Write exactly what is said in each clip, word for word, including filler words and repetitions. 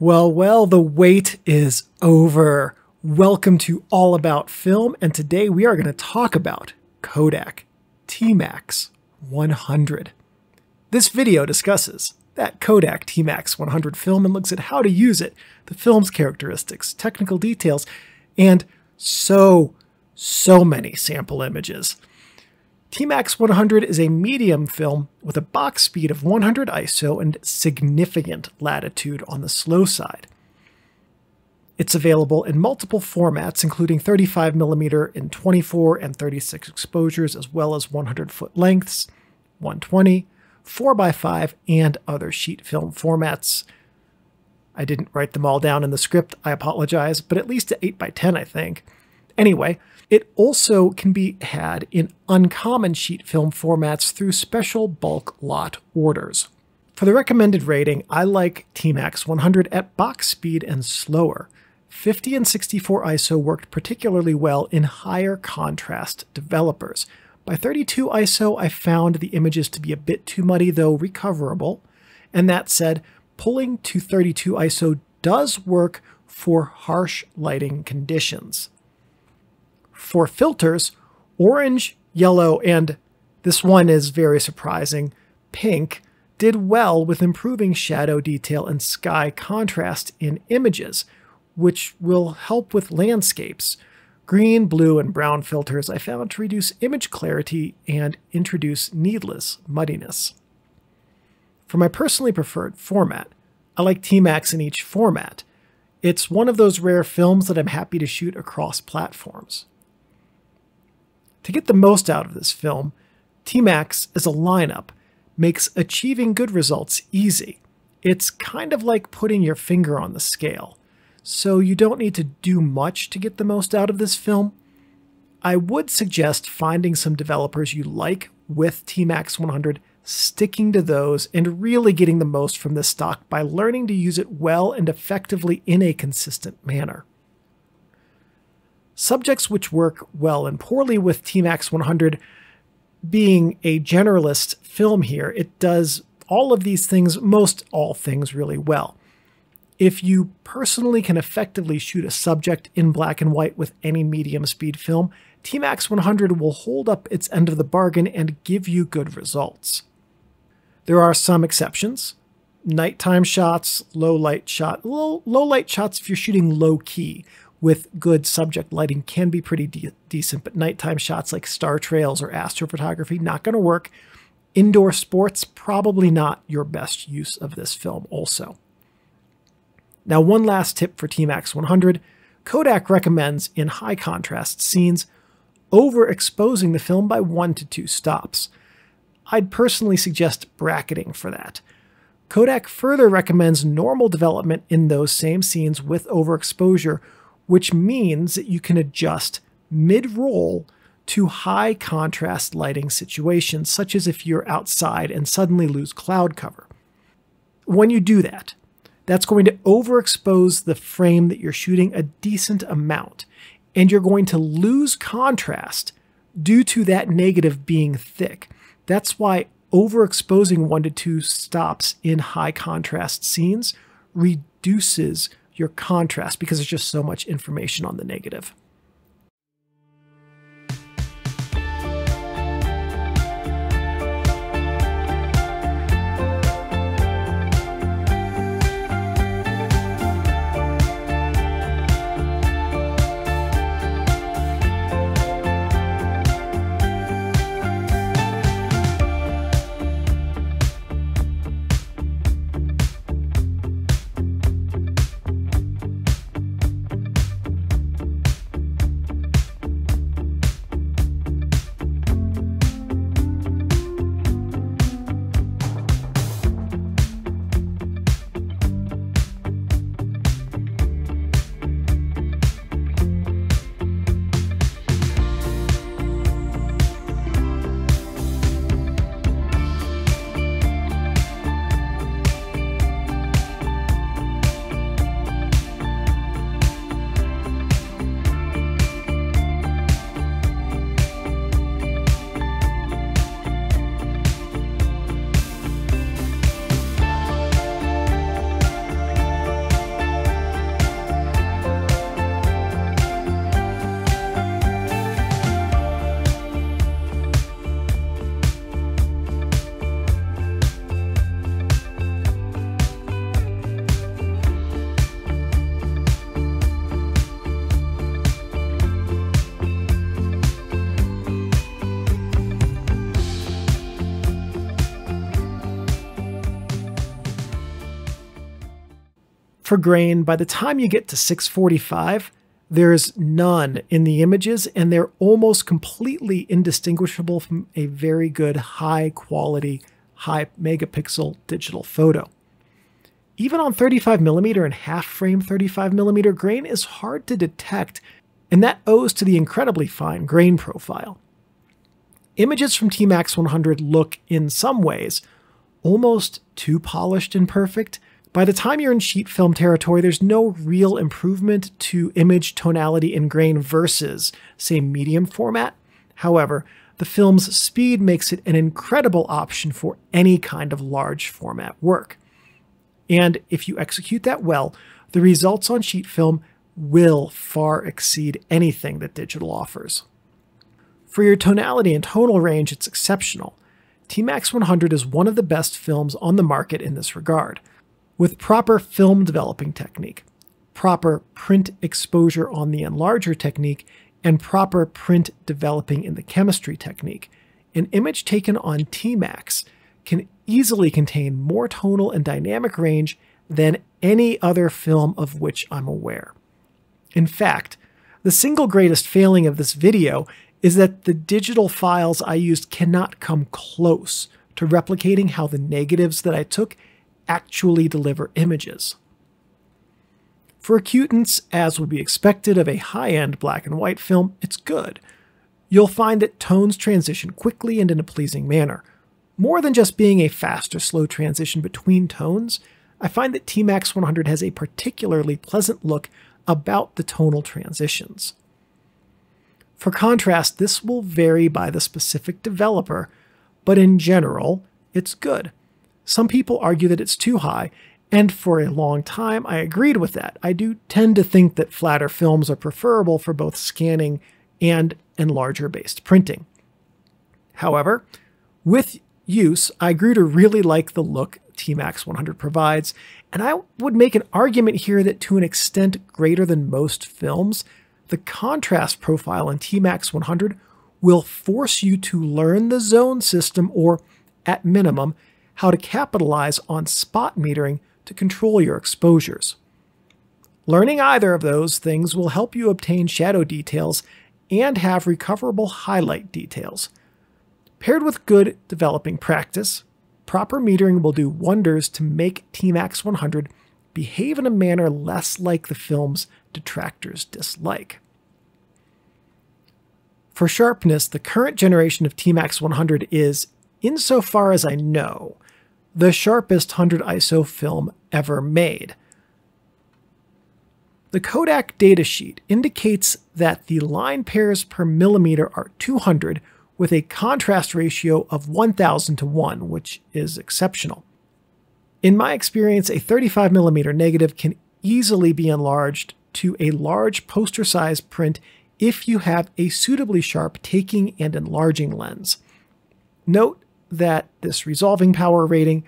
Well, well, the wait is over. Welcome to All About Film, and today we are going to talk about Kodak T-Max one hundred. This video discusses that Kodak T-Max one hundred film and looks at how to use it, the film's characteristics, technical details, and so, so many sample images. T-Max one hundred is a medium film with a box speed of one hundred I S O and significant latitude on the slow side. It's available in multiple formats, including thirty-five millimeter in twenty-four and thirty-six exposures, as well as one hundred foot lengths, one twenty, four by five, and other sheet film formats. I didn't write them all down in the script, I apologize, but at least to eight by ten, I think. Anyway, it also can be had in uncommon sheet film formats through special bulk lot orders. For the recommended rating, I like T-Max one hundred at box speed and slower. fifty and sixty-four I S O worked particularly well in higher contrast developers. By thirty-two I S O, I found the images to be a bit too muddy, though recoverable. And that said, pulling to thirty-two I S O does work for harsh lighting conditions. For filters, orange, yellow, and this one is very surprising, pink, did well with improving shadow detail and sky contrast in images, which will help with landscapes. Green, blue, and brown filters I found to reduce image clarity and introduce needless muddiness. For my personally preferred format, I like T-Max in each format. It's one of those rare films that I'm happy to shoot across platforms. To get the most out of this film, T-Max as a lineup makes achieving good results easy. It's kind of like putting your finger on the scale, so you don't need to do much to get the most out of this film. I would suggest finding some developers you like with T-Max one hundred, sticking to those, and really getting the most from this stock by learning to use it well and effectively in a consistent manner. Subjects which work well and poorly with T-Max one hundred, being a generalist film here, it does all of these things, most all things, really well. If you personally can effectively shoot a subject in black and white with any medium speed film, T-Max one hundred will hold up its end of the bargain and give you good results. There are some exceptions. Nighttime shots, low light shot, low, low light shots if you're shooting low key, with good subject lighting can be pretty de decent, but nighttime shots like star trails or astrophotography, not going to work. Indoor sports, probably not your best use of this film also. Now, one last tip for T-Max one hundred. Kodak recommends in high contrast scenes, overexposing the film by one to two stops. I'd personally suggest bracketing for that. Kodak further recommends normal development in those same scenes with overexposure, which means that you can adjust mid-roll to high contrast lighting situations, such as if you're outside and suddenly lose cloud cover. When you do that, that's going to overexpose the frame that you're shooting a decent amount, and you're going to lose contrast due to that negative being thick. That's why overexposing one to two stops in high contrast scenes reduces your contrast, because there's just so much information on the negative. per grain, by the time you get to six forty-five, there's none in the images, and they're almost completely indistinguishable from a very good, high quality, high megapixel digital photo. Even on thirty-five millimeter and half frame thirty-five millimeter, grain is hard to detect, and that owes to the incredibly fine grain profile. Images from T-Max one hundred look, in some ways, almost too polished and perfect. By the time you're in sheet film territory, there's no real improvement to image tonality and grain versus, say, medium format. However, the film's speed makes it an incredible option for any kind of large format work. And if you execute that well, the results on sheet film will far exceed anything that digital offers. For your tonality and tonal range, it's exceptional. T-Max one hundred is one of the best films on the market in this regard. With proper film developing technique, proper print exposure on the enlarger technique, and proper print developing in the chemistry technique, an image taken on T-Max can easily contain more tonal and dynamic range than any other film of which I'm aware. In fact, the single greatest failing of this video is that the digital files I used cannot come close to replicating how the negatives that I took actually deliver images. For acutance, as would be expected of a high-end black and white film, it's good. You'll find that tones transition quickly and in a pleasing manner. More than just being a fast or slow transition between tones, I find that T-Max one hundred has a particularly pleasant look about the tonal transitions. For contrast, this will vary by the specific developer, but in general, it's good. Some people argue that it's too high, and for a long time I agreed with that. I do tend to think that flatter films are preferable for both scanning and enlarger-based printing. However, with use, I grew to really like the look T-Max one hundred provides, and I would make an argument here that to an extent greater than most films, the contrast profile in T-Max one hundred will force you to learn the zone system, or, at minimum, how to capitalize on spot metering to control your exposures. Learning either of those things will help you obtain shadow details and have recoverable highlight details. Paired with good developing practice, proper metering will do wonders to make T-Max one hundred behave in a manner less like the film's detractors dislike. For sharpness, the current generation of T-Max one hundred is, insofar as I know, the sharpest one hundred I S O film ever made. The Kodak datasheet indicates that the line pairs per millimeter are two hundred, with a contrast ratio of one thousand to one, which is exceptional. In my experience, a thirty-five millimeter negative can easily be enlarged to a large poster size print if you have a suitably sharp taking and enlarging lens. Note that this resolving power rating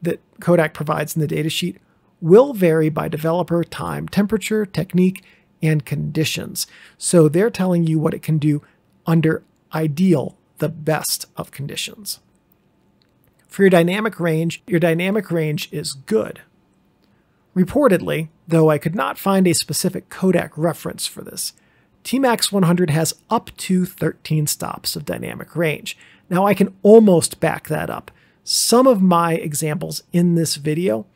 that Kodak provides in the datasheet will vary by developer, time, temperature, technique, and conditions. So they're telling you what it can do under ideal, the best of conditions. For your dynamic range, your dynamic range is good. Reportedly, though I could not find a specific Kodak reference for this, T-Max one hundred has up to thirteen stops of dynamic range. Now I can almost back that up. Some of my examples in this video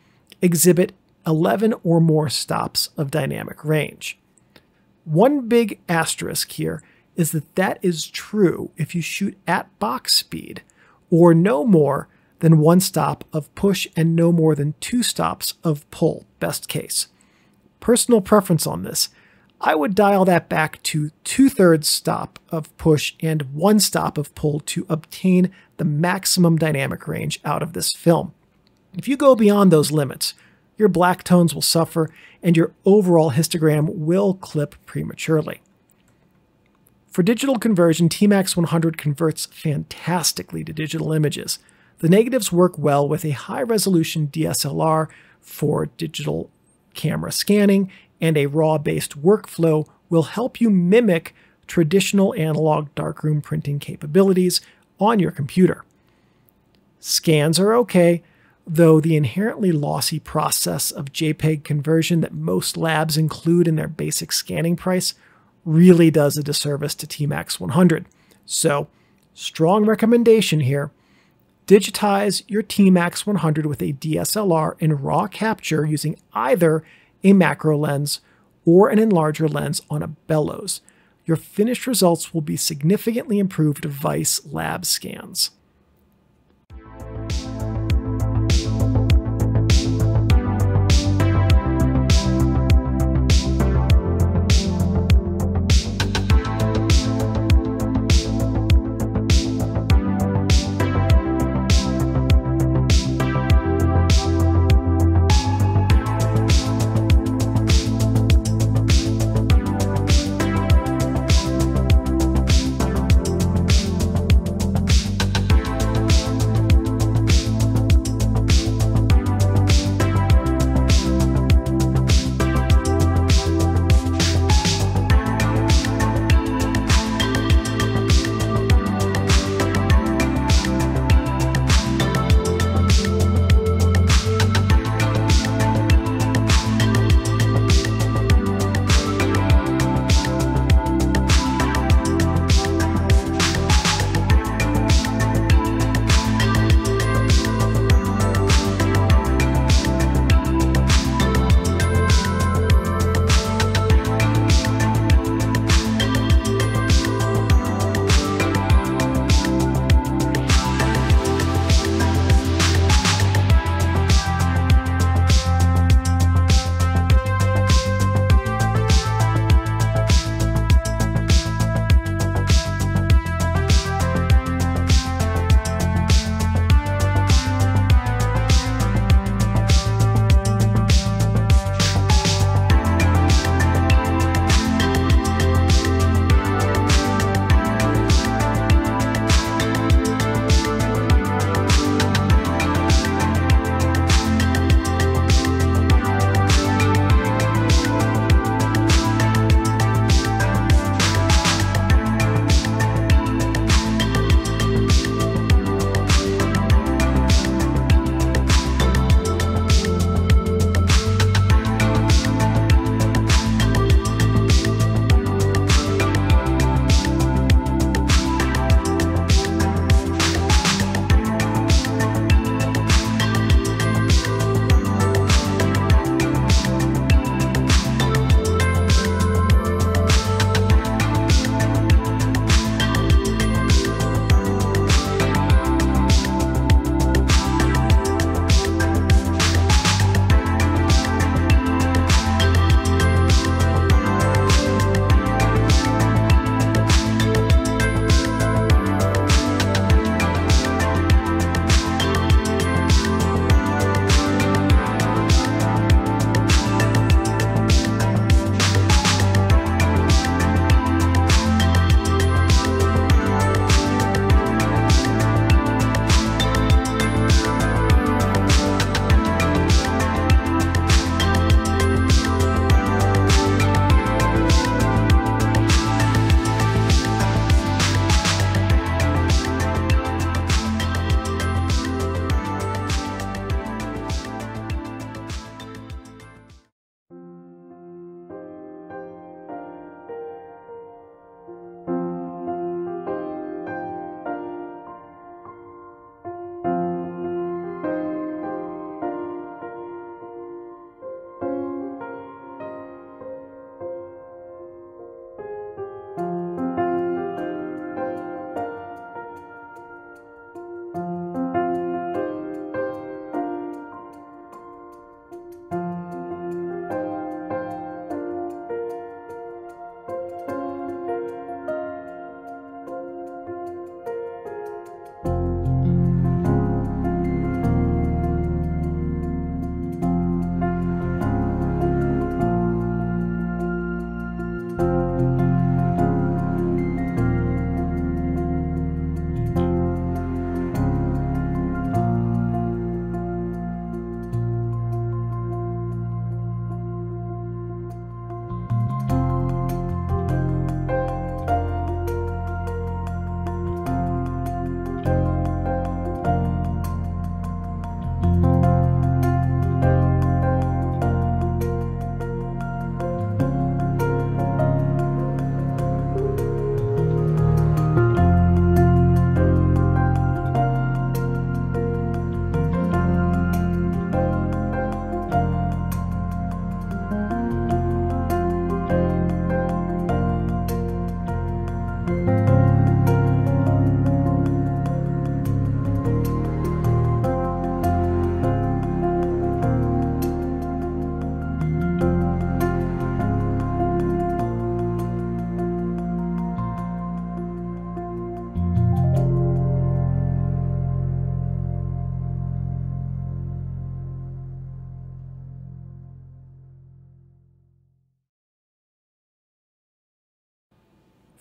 exhibit eleven or more stops of dynamic range. One big asterisk here is that that is true if you shoot at box speed, or no more than one stop of push and no more than two stops of pull, best case. Personal preference on this, I would dial that back to two-thirds stop of push and one stop of pull to obtain the maximum dynamic range out of this film. If you go beyond those limits, your black tones will suffer and your overall histogram will clip prematurely. For digital conversion, T-Max one hundred converts fantastically to digital images. The negatives work well with a high-resolution D S L R for digital camera scanning, and a RAW-based workflow will help you mimic traditional analog darkroom printing capabilities on your computer. Scans are okay, though the inherently lossy process of JPEG conversion that most labs include in their basic scanning price really does a disservice to T Max one hundred. So, strong recommendation here. Digitize your T Max one hundred with a D S L R in RAW capture using either a macro lens or an enlarger lens on a bellows. Your finished results will be significantly improved to Vice lab scans.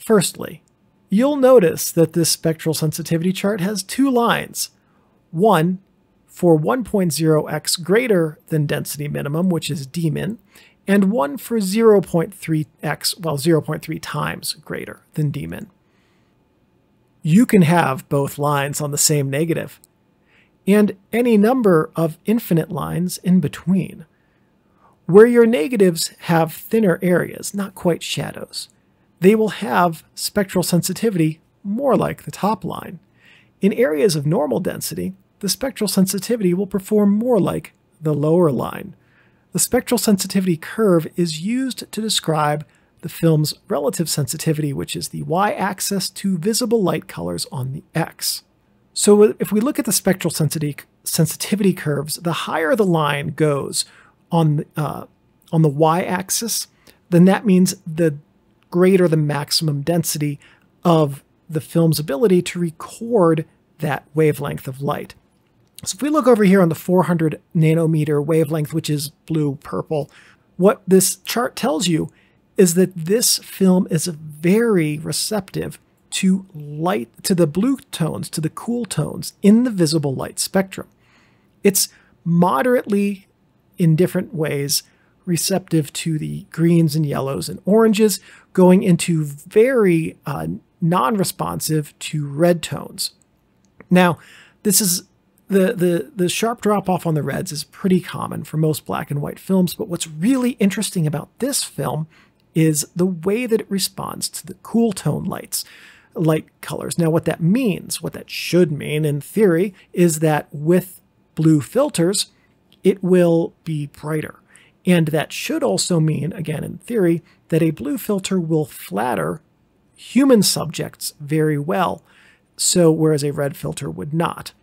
Firstly, you'll notice that this spectral sensitivity chart has two lines. One for one point zero x greater than density minimum, which is D min, and one for zero point three x, well, zero point three times greater than D min. You can have both lines on the same negative, and any number of infinite lines in between, where your negatives have thinner areas, not quite shadows. They will have spectral sensitivity more like the top line. In areas of normal density, the spectral sensitivity will perform more like the lower line. The spectral sensitivity curve is used to describe the film's relative sensitivity, which is the y-axis, to visible light colors on the x. So if we look at the spectral sensitivity curves, the higher the line goes on, uh, on the y-axis, then that means the greater the maximum density of the film's ability to record that wavelength of light. So if we look over here on the four hundred nanometer wavelength, which is blue-purple, what this chart tells you is that this film is very receptive to light, to the blue tones, to the cool tones in the visible light spectrum. It's moderately, in different ways, receptive to the greens and yellows and oranges, going into very uh, non-responsive to red tones. Now, this is the, the, the sharp drop-off on the reds is pretty common for most black and white films, but what's really interesting about this film is the way that it responds to the cool tone lights, light colors. Now, what that means, what that should mean in theory, is that with blue filters, it will be brighter. And that should also mean, again in theory, that a blue filter will flatter human subjects very well, so whereas a red filter would not.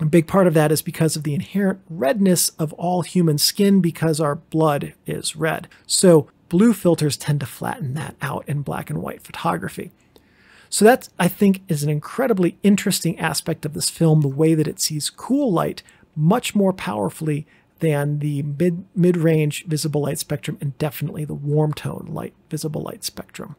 A big part of that is because of the inherent redness of all human skin, because our blood is red. So blue filters tend to flatten that out in black and white photography. So that, I think, is an incredibly interesting aspect of this film, the way that it sees cool light much more powerfully than the mid, mid-range visible light spectrum, and definitely the warm tone light visible light spectrum.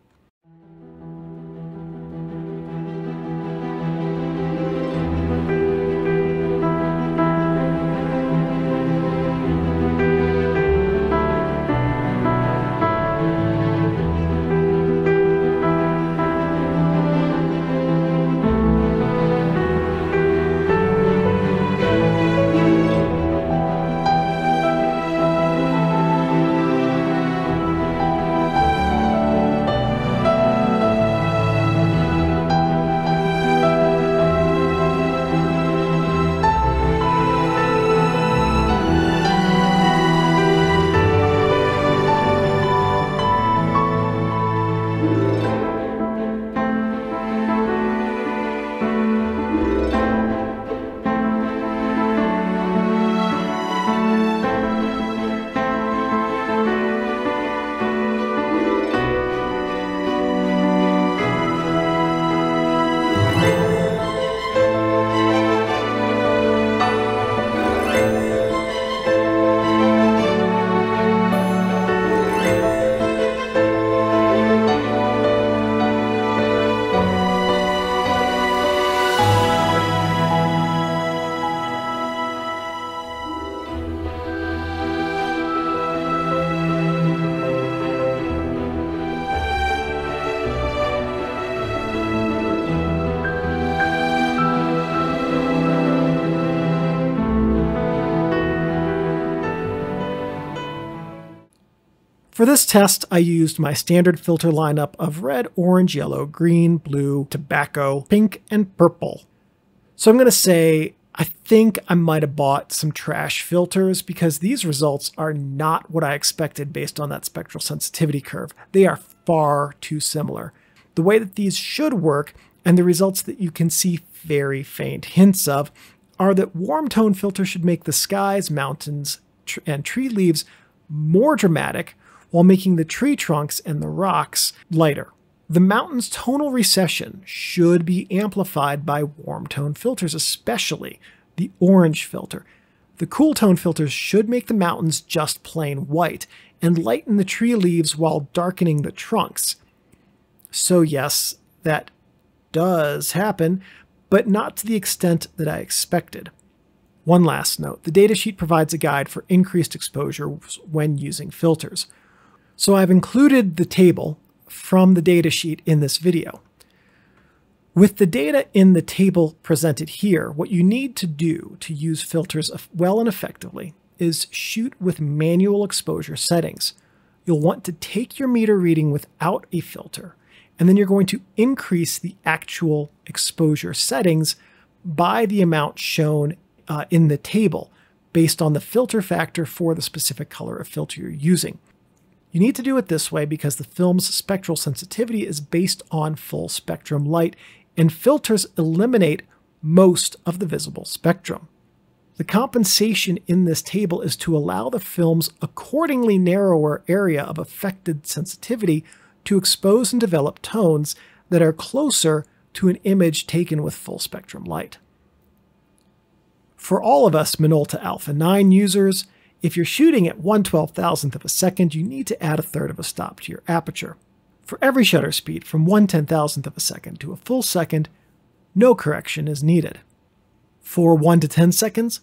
For this test, I used my standard filter lineup of red, orange, yellow, green, blue, tobacco, pink, and purple. So I'm going to say, I think I might have bought some trash filters, because these results are not what I expected based on that spectral sensitivity curve. They are far too similar. The way that these should work, and the results that you can see very faint hints of, are that warm tone filters should make the skies, mountains, tr- and tree leaves more dramatic, while making the tree trunks and the rocks lighter. The mountain's tonal recession should be amplified by warm tone filters, especially the orange filter. The cool tone filters should make the mountains just plain white and lighten the tree leaves while darkening the trunks. So yes, that does happen, but not to the extent that I expected. One last note, the datasheet provides a guide for increased exposure when using filters. So I've included the table from the datasheet in this video. With the data in the table presented here, what you need to do to use filters well and effectively is shoot with manual exposure settings. You'll want to take your meter reading without a filter, and then you're going to increase the actual exposure settings by the amount shown uh, in the table based on the filter factor for the specific color of filter you're using. You need to do it this way because the film's spectral sensitivity is based on full spectrum light, and filters eliminate most of the visible spectrum. The compensation in this table is to allow the film's accordingly narrower area of affected sensitivity to expose and develop tones that are closer to an image taken with full spectrum light. For all of us Minolta Alpha nine users, if you're shooting at one one twelve thousandth of a second, you need to add a third of a stop to your aperture. For every shutter speed from one one ten thousandth of a second to a full second, no correction is needed. For one to ten seconds,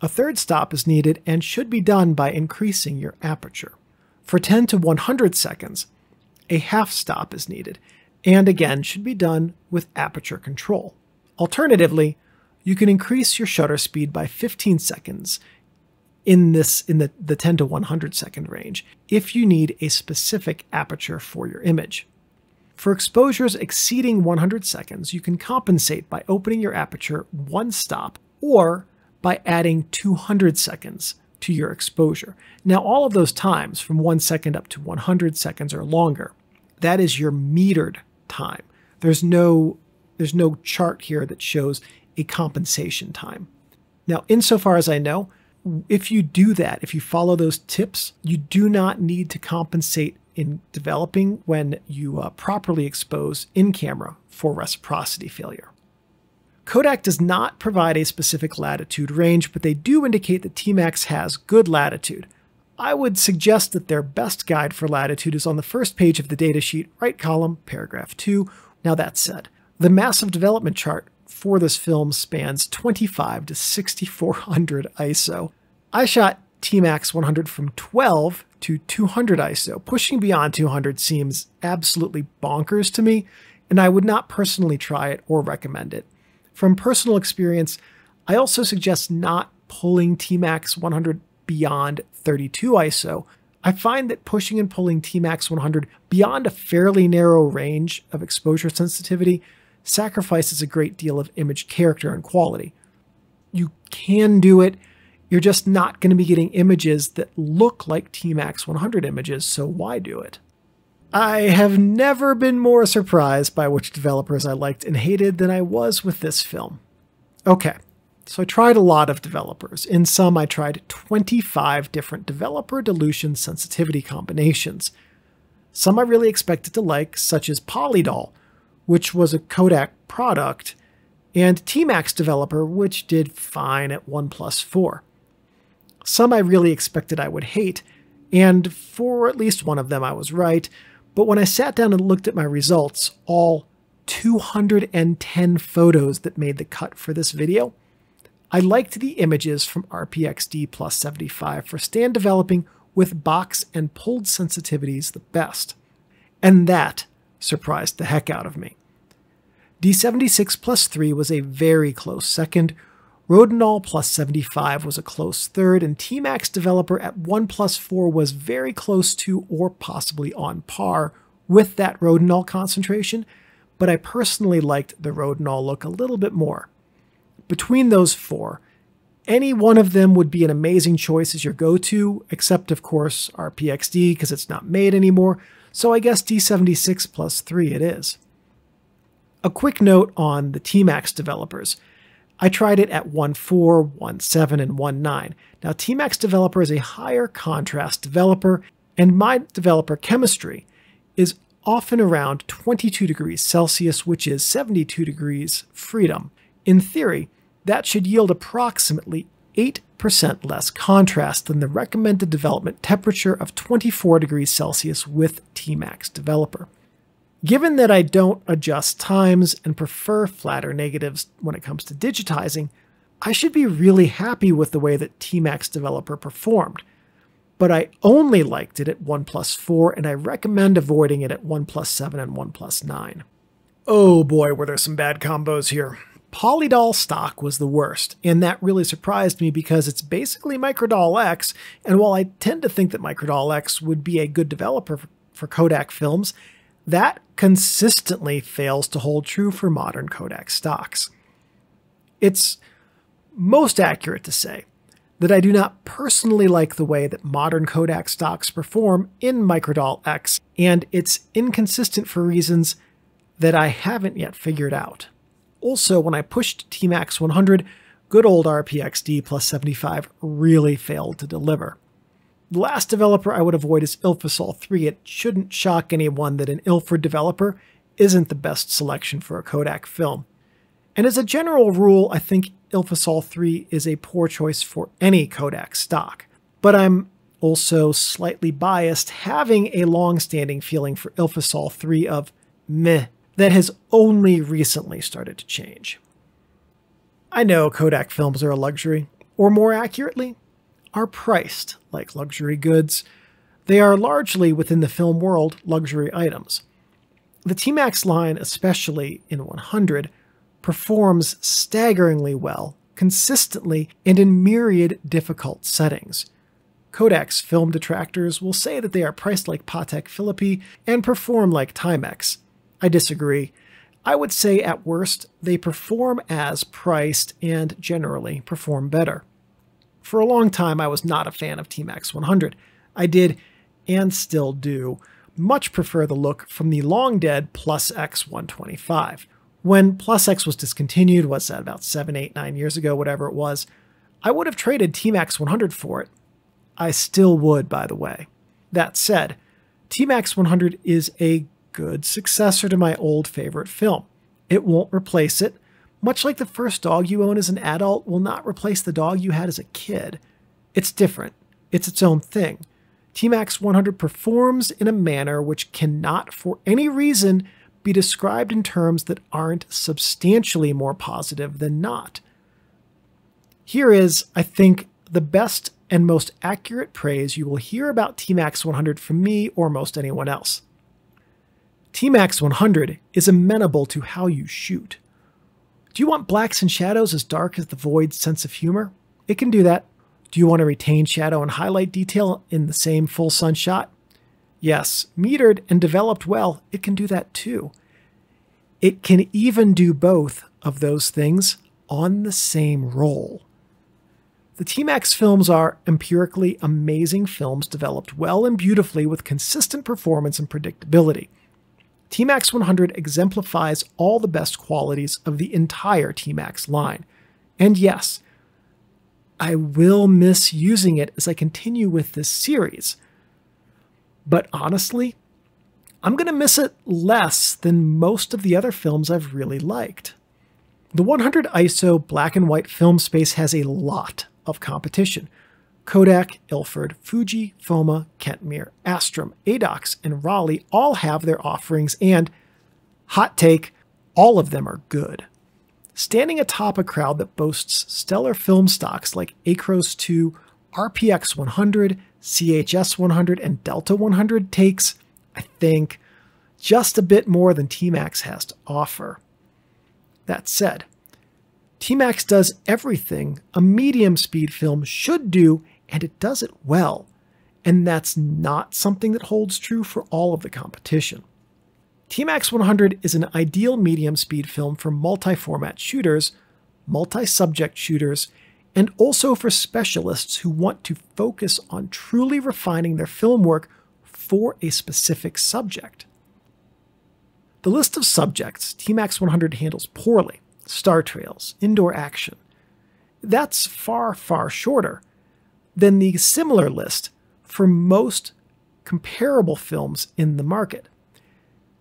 a third stop is needed and should be done by increasing your aperture. For ten to one hundred seconds, a half stop is needed, and again should be done with aperture control. Alternatively, you can increase your shutter speed by fifteen seconds in this in the, the ten to one hundred second range if you need a specific aperture for your image. For exposures exceeding one hundred seconds, you can compensate by opening your aperture one stop or by adding two hundred seconds to your exposure. Now, all of those times from one second up to one hundred seconds or longer, that is your metered time. There's no, there's no chart here that shows a compensation time. Now, insofar as I know, if you do that, if you follow those tips, you do not need to compensate in developing when you uh, properly expose in camera for reciprocity failure. Kodak does not provide a specific latitude range, but they do indicate that T-Max has good latitude. I would suggest that their best guide for latitude is on the first page of the datasheet, right column, paragraph two. Now that said, the massive development chart for this film spans twenty-five to sixty-four hundred I S O. I shot T-Max one hundred from twelve to two hundred I S O. Pushing beyond two hundred seems absolutely bonkers to me, and I would not personally try it or recommend it. From personal experience, I also suggest not pulling T-Max one hundred beyond thirty-two I S O. I find that pushing and pulling T-Max one hundred beyond a fairly narrow range of exposure sensitivity sacrifices a great deal of image character and quality. You can do it, you're just not going to be getting images that look like T-Max one hundred images, so why do it? I have never been more surprised by which developers I liked and hated than I was with this film. Okay, so I tried a lot of developers. In some, I tried twenty-five different developer dilution sensitivity combinations. Some I really expected to like, such as Polydol, which was a Kodak product, and T-Max Developer, which did fine at one plus four. Some I really expected I would hate, and for at least one of them I was right. But when I sat down and looked at my results, all two hundred ten photos that made the cut for this video, I liked the images from R P X D plus seventy-five for stand developing with box and pulled sensitivities the best. And that surprised the heck out of me. D seventy-six plus three was a very close second, Rodinal plus seventy-five was a close third, and T-Max Developer at one plus four was very close to or possibly on par with that Rodinal concentration, but I personally liked the Rodinal look a little bit more. Between those four, any one of them would be an amazing choice as your go-to, except of course R P X D because it's not made anymore, so I guess D seventy-six plus three it is. A quick note on the T-Max developers. I tried it at one four, one seven, and one nine. Now, T-Max Developer is a higher contrast developer, and my developer chemistry is often around twenty-two degrees Celsius, which is seventy-two degrees freedom. In theory, that should yield approximately eight percent less contrast than the recommended development temperature of twenty-four degrees Celsius with T-Max Developer. Given that I don't adjust times and prefer flatter negatives when it comes to digitizing, I should be really happy with the way that T-Max Developer performed. But I only liked it at one plus four, and I recommend avoiding it at one plus seven and one plus nine. Oh boy, were there some bad combos here. Polydol stock was the worst, and that really surprised me because it's basically Microdol X, and while I tend to think that Microdol X would be a good developer for Kodak films, that consistently fails to hold true for modern Kodak stocks. It's most accurate to say that I do not personally like the way that modern Kodak stocks perform in Microdol X, and it's inconsistent for reasons that I haven't yet figured out. Also, when I pushed T-Max one hundred, good old R P X D plus seventy-five really failed to deliver. The last developer I would avoid is Ilfosol three. It shouldn't shock anyone that an Ilford developer isn't the best selection for a Kodak film. And as a general rule, I think Ilfosol three is a poor choice for any Kodak stock. But I'm also slightly biased, having a long-standing feeling for Ilfosol three of meh that has only recently started to change. I know Kodak films are a luxury, or more accurately, are priced like luxury goods. They are largely, within the film world, luxury items. The T-Max line, especially in one hundred, performs staggeringly well, consistently, and in myriad difficult settings. Kodak's film detractors will say that they are priced like Patek Philippe and perform like Timex. I disagree. I would say at worst, they perform as priced and generally perform better. For a long time, I was not a fan of T-Max one hundred. I did, and still do, much prefer the look from the long-dead Plus X one twenty-five. When Plus X was discontinued, what's that, about seven, eight, nine years ago, whatever it was, I would have traded T-Max one hundred for it. I still would, by the way. That said, T-Max one hundred is a good successor to my old favorite film. It won't replace it. Much like the first dog you own as an adult will not replace the dog you had as a kid. It's different. It's its own thing. T-Max one hundred performs in a manner which cannot, for any reason, be described in terms that aren't substantially more positive than not. Here is, I think, the best and most accurate praise you will hear about T-Max one hundred from me or most anyone else. T-Max one hundred is amenable to how you shoot. Do you want blacks and shadows as dark as the void's sense of humor? It can do that. Do you want to retain shadow and highlight detail in the same full sun shot? Yes, metered and developed well, it can do that too. It can even do both of those things on the same roll. The T-Max films are empirically amazing films developed well and beautifully with consistent performance and predictability. T-Max one hundred exemplifies all the best qualities of the entire T-Max line. And yes, I will miss using it as I continue with this series. But honestly, I'm going to miss it less than most of the other films I've really liked. The one hundred I S O black and white film space has a lot of competition. Kodak, Ilford, Fuji, Foma, Kentmere, Astrum, Adox, and Rollei all have their offerings and, hot take, all of them are good. Standing atop a crowd that boasts stellar film stocks like Acros two, R P X one hundred, C H S one hundred, and Delta one hundred takes, I think, just a bit more than T-Max has to offer. That said, T-Max does everything a medium-speed film should do, and it does it well, and that's not something that holds true for all of the competition. T-Max one hundred is an ideal medium-speed film for multi-format shooters, multi-subject shooters, and also for specialists who want to focus on truly refining their film work for a specific subject. The list of subjects T-Max one hundred handles poorly: star trails, indoor action. That's far, far shorter than the similar list for most comparable films in the market.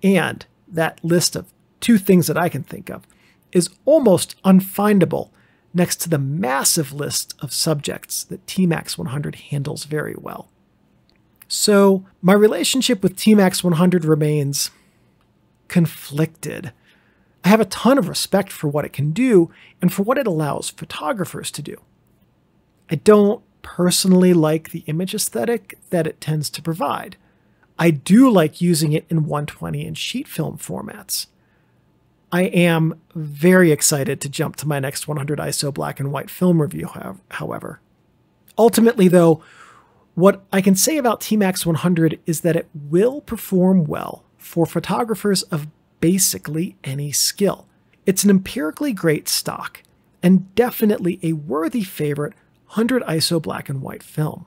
And that list of two things that I can think of is almost unfindable next to the massive list of subjects that T-Max one hundred handles very well. So my relationship with T-Max one hundred remains conflicted. I have a ton of respect for what it can do and for what it allows photographers to do. I don't personally like the image aesthetic that it tends to provide. I do like using it in one twenty and sheet film formats. I am very excited to jump to my next one hundred I S O black and white film review, however. Ultimately, though, what I can say about T Max one hundred is that it will perform well for photographers of basically any skill. It's an empirically great stock and definitely a worthy favorite one hundred I S O black and white film.